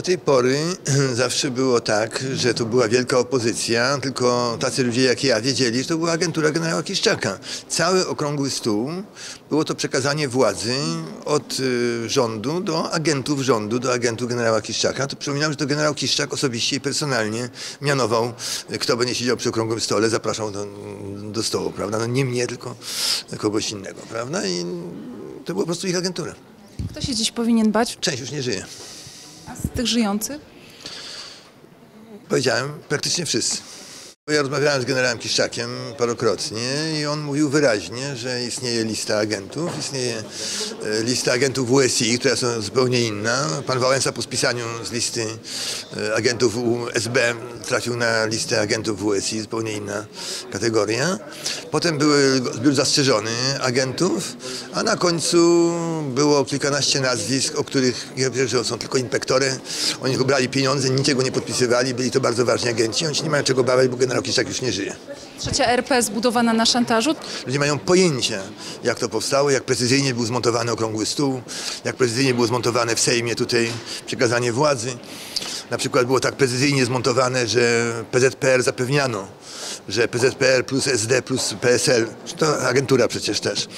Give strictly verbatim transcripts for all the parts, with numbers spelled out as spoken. Do tej pory zawsze było tak, że to była wielka opozycja, tylko tacy ludzie jak ja wiedzieli, że to była agentura generała Kiszczaka. Cały Okrągły Stół było to przekazanie władzy od rządu do agentów rządu, do agentów generała Kiszczaka. To przypominam, że to generał Kiszczak osobiście i personalnie mianował, kto będzie siedział przy Okrągłym Stole, zapraszał do, do stołu, prawda? No nie mnie, tylko kogoś innego, prawda? I to była po prostu ich agentura. Kto się dziś powinien bać? Część już nie żyje. A z tych żyjących? Powiedziałem, praktycznie wszyscy. Ja rozmawiałem z generałem Kiszczakiem parokrotnie i on mówił wyraźnie, że istnieje lista agentów, istnieje lista agentów W S I, która jest zupełnie inna. Pan Wałęsa po spisaniu z listy agentów S B trafił na listę agentów W S I, zupełnie inna kategoria. Potem były zbiór zastrzeżony agentów, a na końcu było kilkanaście nazwisk, o których ja wiem, że są tylko inpektory. Oni brali pieniądze, niczego nie podpisywali, byli to bardzo ważni agenci. Oni się nie mają czego bawić, bo generał Kiszczak już nie żyje. Trzecia R P zbudowana na szantażu? Ludzie mają pojęcie, jak to powstało, jak precyzyjnie był zmontowany Okrągły Stół, jak precyzyjnie było zmontowane w Sejmie tutaj przekazanie władzy. Na przykład było tak precyzyjnie zmontowane, że P Z P R zapewniano, że P Z P R plus S D plus P S L, to agentura przecież też,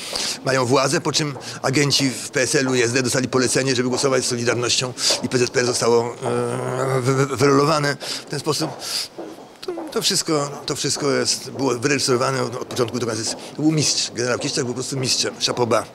mają władzę, po czym agenci w P S L-u i S D dostali polecenie, żeby głosować z Solidarnością i P Z P R zostało e, wyrolowane w ten sposób. To wszystko, to wszystko jest, było wyreżyserowane od, od początku do końca. To był mistrz. Generał Kiszczak był po prostu mistrzem. Chapeau bas.